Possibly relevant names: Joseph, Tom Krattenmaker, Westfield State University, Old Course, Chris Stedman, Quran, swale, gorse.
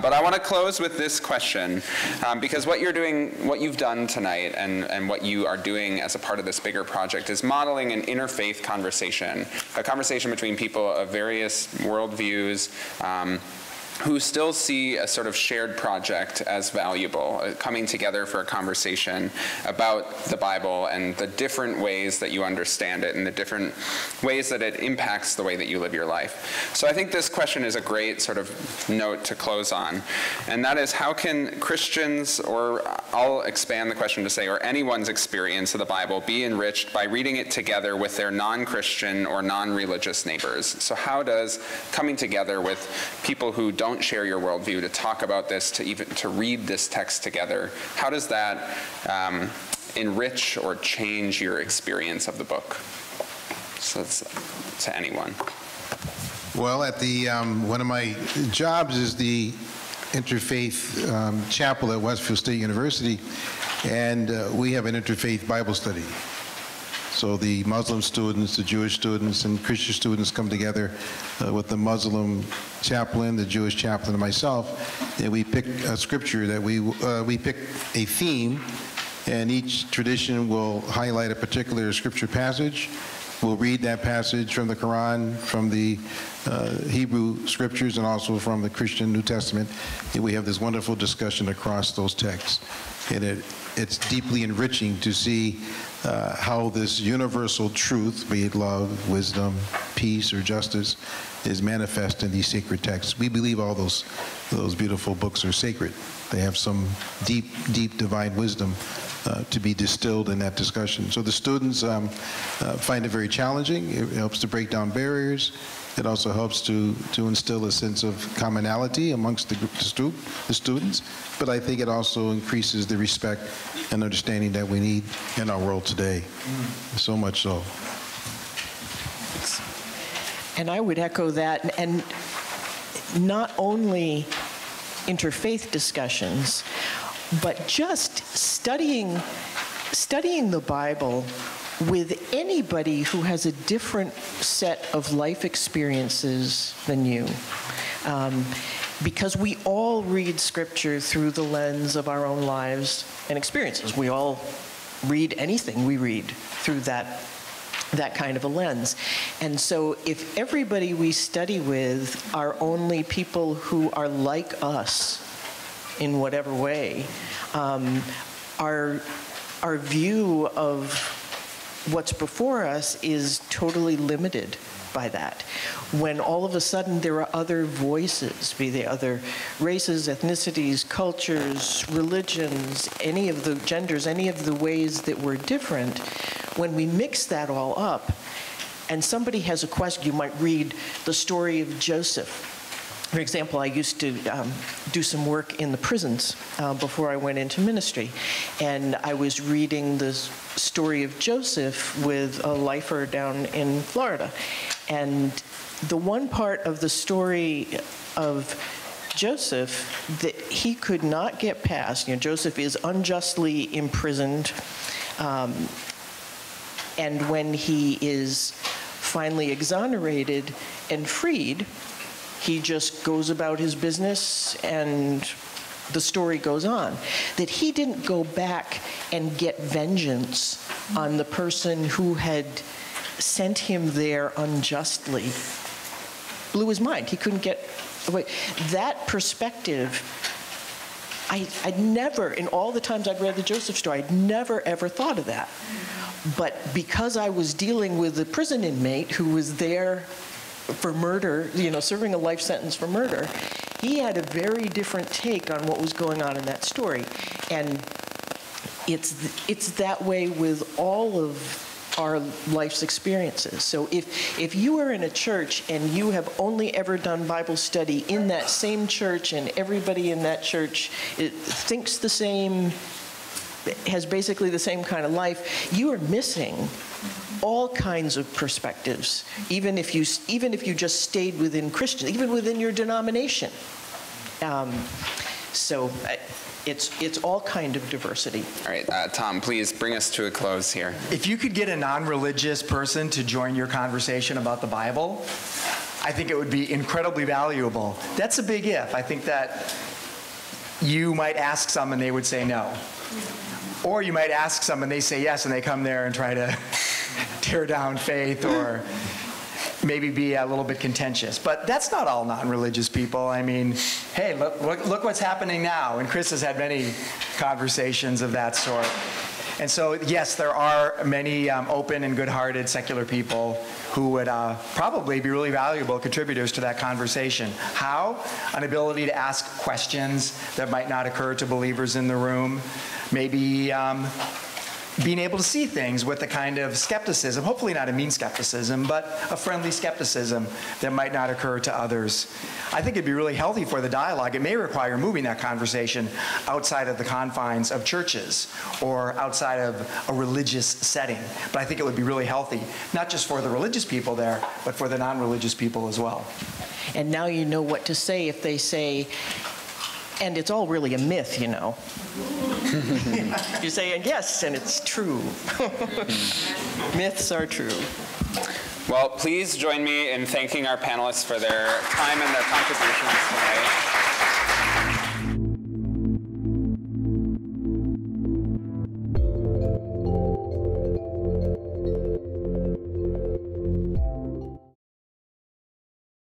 But I want to close with this question, because what you're doing, what you've done tonight, and what you are doing as a part of this bigger project is modeling an interfaith conversation, a conversation between people of various worldviews, who still see a sort of shared project as valuable, coming together for a conversation about the Bible and the different ways that you understand it and the different ways that it impacts the way that you live your life. So I think this question is a great sort of note to close on, and that is, how can Christians, or I'll expand the question to say, or anyone's experience of the Bible be enriched by reading it together with their non-Christian or non-religious neighbors? So how does coming together with people who don't share your worldview to talk about this, to even to read this text together, how does that enrich or change your experience of the book? So that's to anyone. Well, at the one of my jobs is the interfaith chapel at Westfield State University, and we have an interfaith Bible study. So the Muslim students, the Jewish students, and Christian students come together with the Muslim chaplain, the Jewish chaplain, and myself, and we pick a scripture that we pick a theme, and each tradition will highlight a particular scripture passage. We'll read that passage from the Quran, from the Hebrew scriptures, and also from the Christian New Testament. And we have this wonderful discussion across those texts. And it's deeply enriching to see how this universal truth, be it love, wisdom, peace, or justice, is manifest in these sacred texts. We believe all those beautiful books are sacred. They have some deep, deep divine wisdom to be distilled in that discussion. So the students find it very challenging. It helps to break down barriers. It also helps to instill a sense of commonality amongst the students, but I think it also increases the respect and understanding that we need in our world today, so much so. And I would echo that, and not only interfaith discussions, but just studying the Bible with anybody who has a different set of life experiences than you. Because we all read scripture through the lens of our own lives and experiences. We all read anything we read through that kind of a lens. And so if everybody we study with are only people who are like us in whatever way, our view of what's before us is totally limited by that. When all of a sudden there are other voices, be they other races, ethnicities, cultures, religions, any of the genders, any of the ways that we're different, when we mix that all up and somebody has a question, you might read the story of Joseph. For example, I used to do some work in the prisons before I went into ministry. And I was reading the story of Joseph with a lifer down in Florida. And the one part of the story of Joseph that he could not get past, you know, Joseph is unjustly imprisoned. And when he is finally exonerated and freed, he just goes about his business and the story goes on. That he didn't go back and get vengeance on the person who had sent him there unjustly blew his mind. He couldn't get away. That perspective, I'd never, in all the times I'd read the Joseph story, I'd never ever thought of that. But because I was dealing with a prison inmate who was there for murder, you know, serving a life sentence for murder, he had a very different take on what was going on in that story. And it's that way with all of our life's experiences. So if you are in a church and you have only ever done Bible study in that same church and everybody in that church thinks the same, has basically the same kind of life, you are missing all kinds of perspectives, even if you just stayed within Christian, even within your denomination. So it's all kind of diversity. All right, Tom, please bring us to a close here. If you could get a non-religious person to join your conversation about the Bible, I think it would be incredibly valuable. That's a big if. I think that you might ask some and they would say no. Or you might ask some and they say yes and they come there and try to tear down faith or maybe be a little bit contentious. But that's not all non-religious people. I mean, hey, look what's happening now. And Chris has had many conversations of that sort. And so, yes, there are many open and good-hearted secular people who would probably be really valuable contributors to that conversation. How? An ability to ask questions that might not occur to believers in the room. Maybe being able to see things with a kind of skepticism, hopefully not a mean skepticism, but a friendly skepticism that might not occur to others. I think it'd be really healthy for the dialogue. It may require moving that conversation outside of the confines of churches or outside of a religious setting. But I think it would be really healthy, not just for the religious people there, but for the non-religious people as well. And now you know what to say if they say, and it's all really a myth, you know. You're saying yes, and it's true. Myths are true. Well, please join me in thanking our panelists for their time and their contributions tonight.